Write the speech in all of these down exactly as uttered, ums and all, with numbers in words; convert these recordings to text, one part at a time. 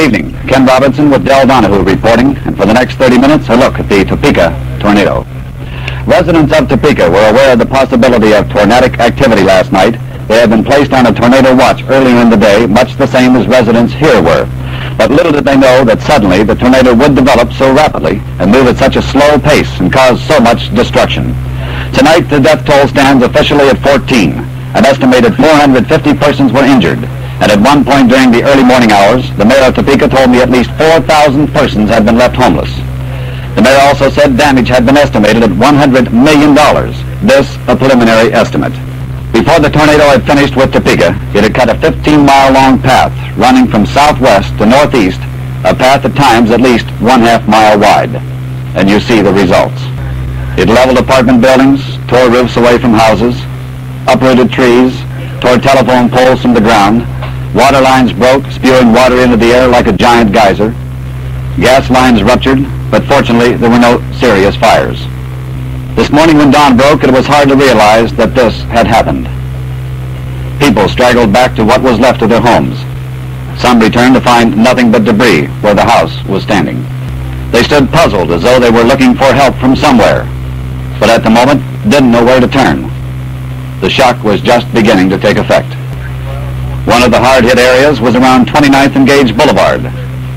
Good evening. Ken Robinson with Del Donahue reporting, and for the next thirty minutes, a look at the Topeka tornado. Residents of Topeka were aware of the possibility of tornadic activity last night. They had been placed on a tornado watch earlier in the day, much the same as residents here were. But little did they know that suddenly the tornado would develop so rapidly and move at such a slow pace and cause so much destruction. Tonight, the death toll stands officially at fourteen. An estimated four hundred fifty persons were injured. And at one point during the early morning hours, the mayor of Topeka told me at least four thousand persons had been left homeless. The mayor also said damage had been estimated at one hundred million dollars, this a preliminary estimate. Before the tornado had finished with Topeka, it had cut a fifteen-mile-long path running from southwest to northeast, a path at times at least one-half mile wide. And you see the results. It leveled apartment buildings, tore roofs away from houses, uprooted trees, tore telephone poles from the ground. Water lines broke, spewing water into the air like a giant geyser. Gas lines ruptured, but fortunately there were no serious fires. This morning when dawn broke, it was hard to realize that this had happened. People straggled back to what was left of their homes. Some returned to find nothing but debris where the house was standing. They stood puzzled as though they were looking for help from somewhere, but at the moment didn't know where to turn. The shock was just beginning to take effect. One of the hard-hit areas was around twenty-ninth and Gage Boulevard.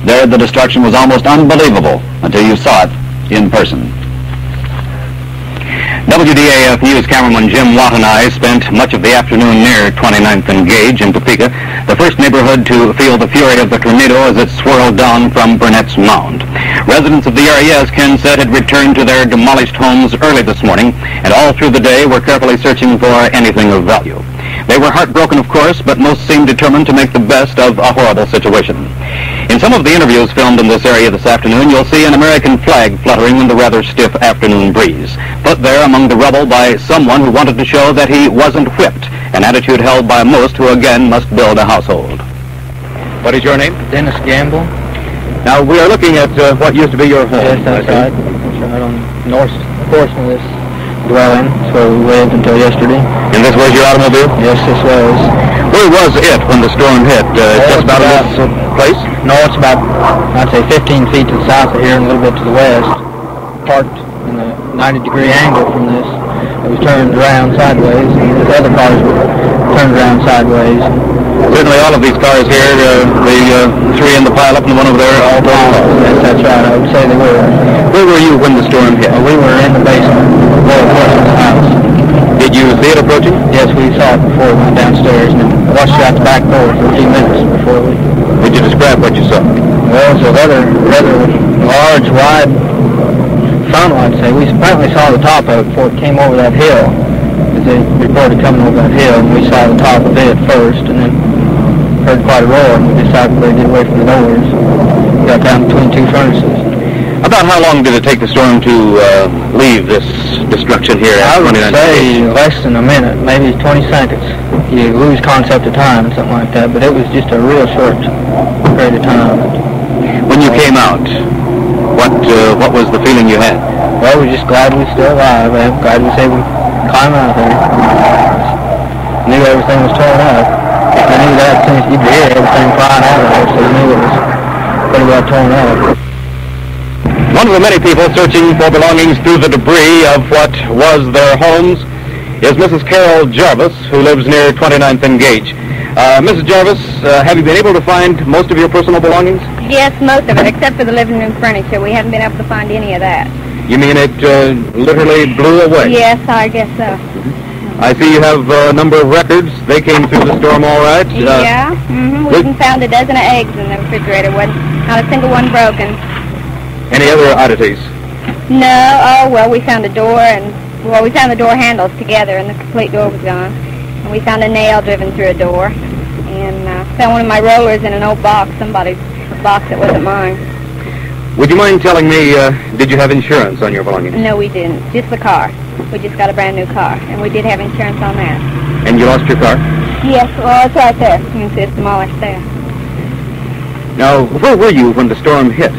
There, the destruction was almost unbelievable until you saw it in person. W D A F News cameraman Jim Watanabe spent much of the afternoon near twenty-ninth and Gage in Topeka, the first neighborhood to feel the fury of the tornado as it swirled down from Burnett's Mound. Residents of the area, as Ken said, had returned to their demolished homes early this morning, and all through the day were carefully searching for anything of value. They were heartbroken, of course, but most seemed determined to make the best of a horrible situation. In some of the interviews filmed in this area this afternoon, you'll see an American flag fluttering in the rather stiff afternoon breeze, put there among the rubble by someone who wanted to show that he wasn't whipped, an attitude held by most who again must build a household. What is your name? Dennis Gamble. Now, we are looking at uh, what used to be your home. Yes, outside, outside on the north portion of this dwelling. That's where we lived until yesterday. And this was your automobile? Yes, this was. Where was it when the storm hit? Uh, well, just about in this so, place? No, it's about, I'd say, fifteen feet to the south of here and a little bit to the west. Parked in a ninety degree angle from this. It was turned around sideways, and the other cars were turned around sideways. Certainly all of these cars here, uh, the uh, three in the pileup and the one over there, all blown off. Yes, that's right. I would say they were. Where were you when the storm hit? Well, we were in the basement. House. Did you see it approaching? Yes, we saw it before we went downstairs, and watched it out the back door for a few minutes before we... Would you describe what you saw? Well, it was a rather, rather large, wide funnel, I'd say. We apparently saw the top of it before it came over that hill. They reported coming over that hill, and we saw the top of it first, and then heard quite a roar, and we decided to get away from the doors. We got down between two furnaces. About how long did it take the storm to uh, leave this destruction here? I would say less than a minute, maybe twenty seconds. You lose concept of time, something like that, but it was just a real short period of time. When you came out, what uh, what was the feeling you had? Well, we're just glad we were still alive. I'm glad we were able to climb out of there. I knew everything was torn up. I knew that since you did everything flying out of there, so you knew it was pretty well torn up. One of the many people searching for belongings through the debris of what was their homes is Missus Carol Jarvis, who lives near twenty-ninth and Gage. Uh, Missus Jarvis, uh, have you been able to find most of your personal belongings? Yes, most of it, except for the living room furniture. We haven't been able to find any of that. You mean it uh, literally blew away? Yes, I guess so. I see you have uh, a number of records. They came through the storm all right. Uh, yeah, mm-hmm. We even found a dozen of eggs in the refrigerator. Not a single one broken. Any other oddities? No. Oh, well, we found a door, and, well, we found the door handles together, and the complete door was gone. And we found a nail driven through a door. And I uh, found one of my rollers in an old box, somebody's box that wasn't mine. Would you mind telling me, uh, did you have insurance on your belongings? No, we didn't. Just the car. We just got a brand new car, and we did have insurance on that. And you lost your car? Yes, well, it's right there. You can see it's demolished there. Now, where were you when the storm hit?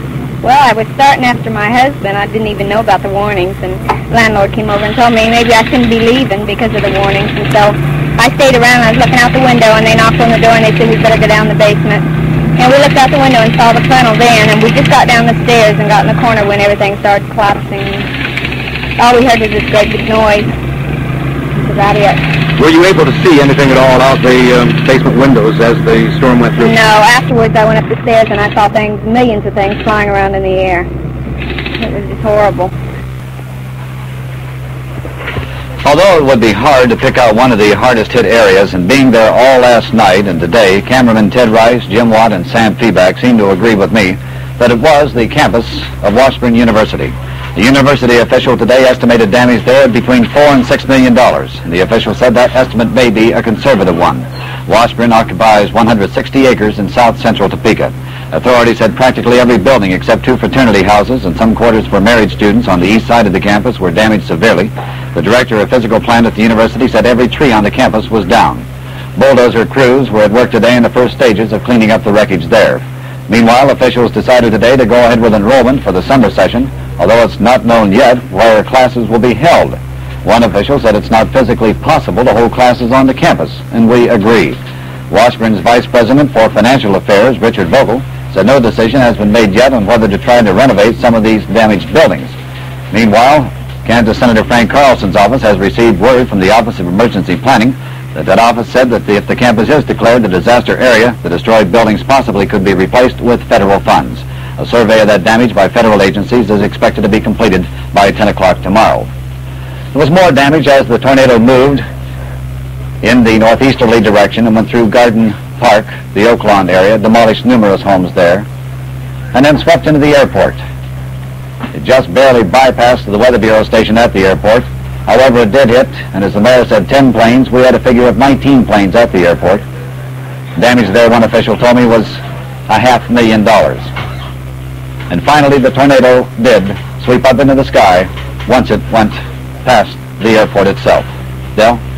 Well, I was starting after my husband. I didn't even know about the warnings, and the landlord came over and told me maybe I shouldn't be leaving because of the warnings, and so I stayed around. I was looking out the window, and they knocked on the door, and they said, we better go down the basement. And we looked out the window and saw the funnel then, and we just got down the stairs and got in the corner when everything started collapsing. All we heard was this great big noise. That's about it. Were you able to see anything at all out the um, basement windows as the storm went through? No. Afterwards, I went up the stairs and I saw things, millions of things flying around in the air. It was just horrible. Although it would be hard to pick out one of the hardest hit areas, and being there all last night and today, cameramen Ted Rice, Jim Watt, and Sam Feedback seem to agree with me that it was the campus of Washburn University. The university official today estimated damage there between four and six million dollars. The official said that estimate may be a conservative one. Washburn occupies one hundred sixty acres in south central Topeka. Authorities said practically every building except two fraternity houses and some quarters for married students on the east side of the campus were damaged severely. The director of physical plant at the university said every tree on the campus was down. Bulldozer crews were at work today in the first stages of cleaning up the wreckage there. Meanwhile, officials decided today to go ahead with enrollment for the summer session, although it's not known yet where classes will be held. One official said it's not physically possible to hold classes on the campus, and we agree. Washburn's vice president for financial affairs, Richard Vogel, said no decision has been made yet on whether to try to renovate some of these damaged buildings. Meanwhile, Kansas Senator Frank Carlson's office has received word from the Office of Emergency Planning that that office said that the, if the campus is declared a disaster area, the destroyed buildings possibly could be replaced with federal funds. A survey of that damage by federal agencies is expected to be completed by ten o'clock tomorrow. There was more damage as the tornado moved in the northeasterly direction and went through Garden Park, the Oaklawn area, demolished numerous homes there, and then swept into the airport. It just barely bypassed the Weather Bureau station at the airport. However, it did hit, and as the mayor said, ten planes, we had a figure of nineteen planes at the airport. Damage there, one official told me, was a half million dollars. And finally, the tornado did sweep up into the sky once it went past the airport itself. Del?